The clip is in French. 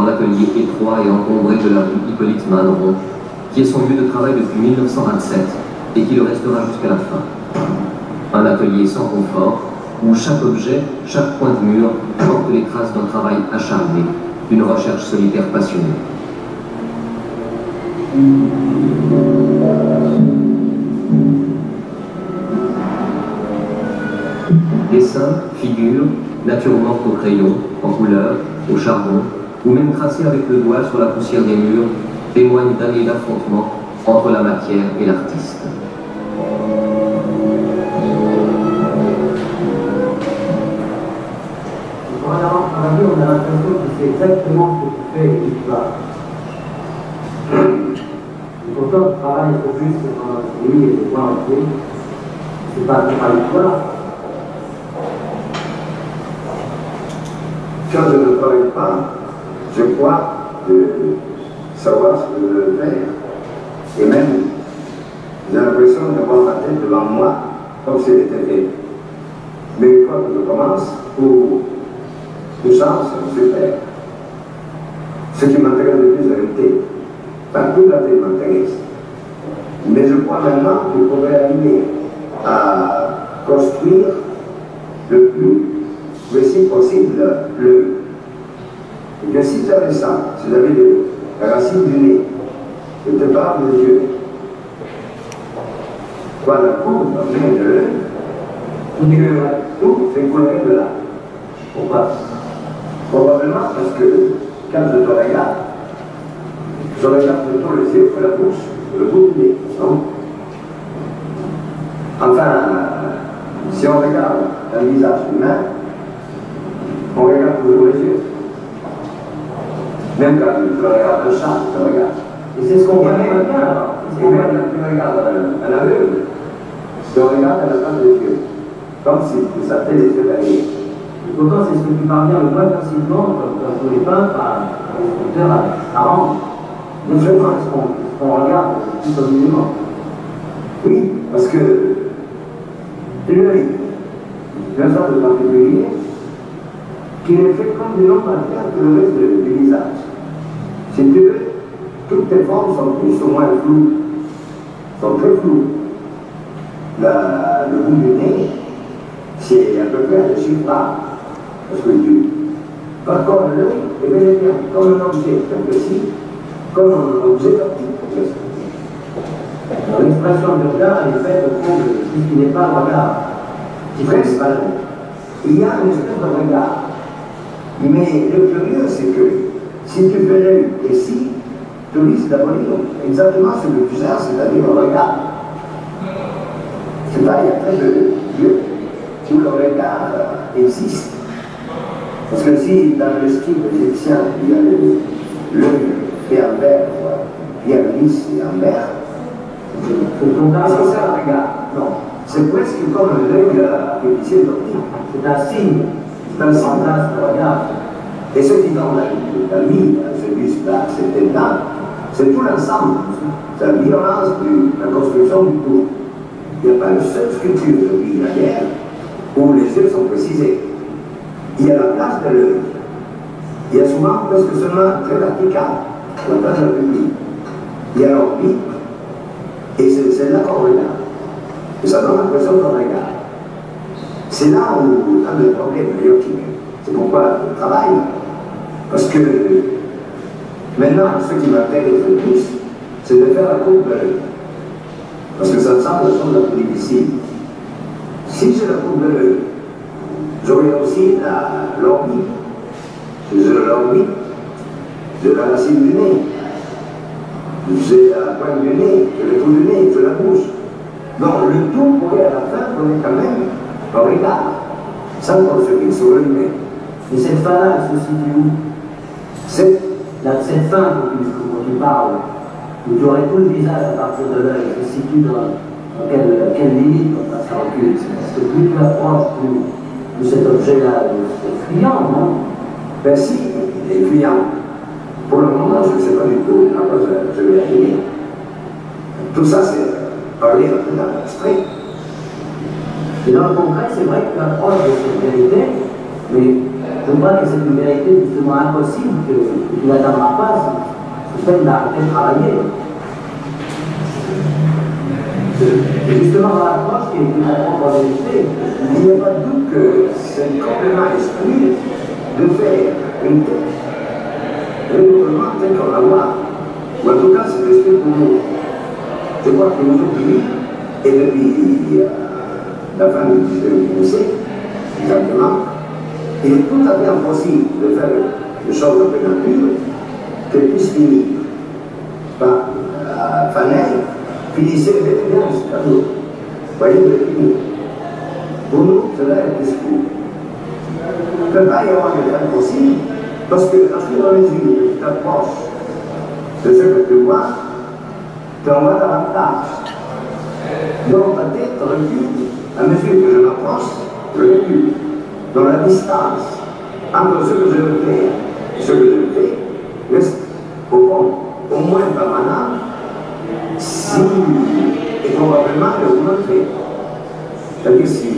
dans l'atelier étroit et encombré de la rue Hippolyte Maneron, qui est son lieu de travail depuis 1927 et qui le restera jusqu'à la fin. Un atelier sans confort, où chaque objet, chaque point de mur, porte les traces d'un travail acharné, d'une recherche solitaire passionnée. Dessins, figures, nature morte au crayon, en couleur, au charbon, ou même tracés avec le doigt sur la poussière des murs, témoignent d'années d'affrontement entre la matière et l'artiste. Voilà, on a l'impression que c'est exactement ce que tu fais et tu vas. Quand on travaille au plus dans notre pays et le voir aussi, c'est pas contradictoire. Quand je ne travaille pas, je crois de savoir ce que je veux faire. Et même, j'ai l'impression d'avoir la tête devant moi, comme si elle était faite. Mais une fois que je commence, tout ça, c'est super. Ce qui m'intéresse le plus, c'est le thé. Partout la tête m'intéresse. Mais je crois maintenant que je pourrais arriver à construire le plus précis possible le. Et que si j'avais ça, si j'avais la racine du nez, le départ des yeux, quoi la courbe vient de l'œil, tout fait couler de là. Pourquoi? Probablement parce que quand je te regarde, je regarde plutôt les yeux que la bouche, le bout du nez, non? Enfin, si on regarde un visage humain, on regarde toujours les yeux. Même quand tu regardes un chat, tu regardes. Et c'est ce qu'on voit même quand tu regardes un aveugle, tu regardes à la place des yeux. Comme si tu sortais les yeux derrière. Et pourtant, c'est ce que tu parviens le moins facilement dans tous les peintres, dans les sculpteurs, à rendre. Donc, je pense qu'on regarde tout au minimum. Oui, parce que l'œil, il y a un genre de particulier, qui ne fait comme des longs matières que le reste du visage. Si tu veux, toutes les formes sont plus ou moins floues, sont très floues. Le bout du nez, c'est à peu près le chiffrage, parce que tu. Par contre, l'œil est bel et bien comme un objet très précis, comme un objet optique. L'expression de regard est faite au fond de ce qui n'est pas le regard, qui reste pas l'œil. Il y a une espèce de regard. Mais le curieux, c'est que si tu fais l'œil et si, tu risques d'abolir exactement ce que tu cherches, c'est-à-dire le regard. C'est pas il y a très peu de lieux où le regard existe. Parce que si dans le style égyptien, il y a l'œil fait en vert, bien lisse et en vert, c'est ça le regard. Non, c'est presque comme l'œil égyptien d'optique. C'est un signe. C'est un sentence de regard. Et ce qui dans la vie, cet état, c'est tout l'ensemble. C'est la violence de la construction du tout. Il n'y a pas une seule sculpture depuis la guerre où les yeux sont précisés. Il y a la place de l'œil. Il y a souvent presque seulement très vertical, la place de la publique. Il y a l'orbite, et c'est là qu'on regarde. Et ça donne l'impression qu'on regarde. C'est là où on a le problème médiocre. C'est pourquoi je travaille. Parce que maintenant, ce qui m'intéresse le plus, c'est de faire la courbe de l'œil. Parce que ça me semble la chose la plus difficile. Si j'ai la courbe de l'œil, j'aurai aussi l'orbite. J'ai l'orbite de la racine du nez. J'ai la pointe du nez, le trou du nez, de la bouche. Donc le tout pourrait à la fin donner quand même. On regarde, sans qu'on se fixe sur lui-même. Et cette fin-là, elle se situe où? Cette fin dont tu parles, où tu aurais tout le visage à partir de l'œil, elle se situe dans quelle limite on passe à recul? Parce que plus tu approches, plus cet objet-là est fuyant, non? Ben si, il est fuyant. Pour le moment, je ne sais pas du tout, je vais arriver. Tout ça, c'est parler un peu dans l'abstrait. Et dans le concret, c'est vrai que l'approche de cette vérité, mais ضمن الولايات المتحدة وسيم الولايات المتحدة تتبع الحرية. Justement, dans l'approche qui est venue apprendre en vérité, il n'y a pas de doute que c'est complètement esprit de faire une tête, réellement telle qu'on la voit, ou en tout cas c'est l'esprit pour nous. Je crois que nous pays, et depuis la fin du siècle, exactement, il est tout à fait impossible de faire une chose de la nature que puisse finir par Fanel. Finissez les liens jusqu'à nous. Voyez le fini. Pour nous, cela est le discours. Il ne peut pas y avoir de bien possible, parce que lorsqu'on résume une approche de ce que tu vois, tu en vois davantage. Donc ma tête recule, à mesure que je m'approche, je recule. Dans la distance entre ce que je veux faire et ce que je fais, reste au moins permanent. Si, et probablement le montrer. C'est-à-dire si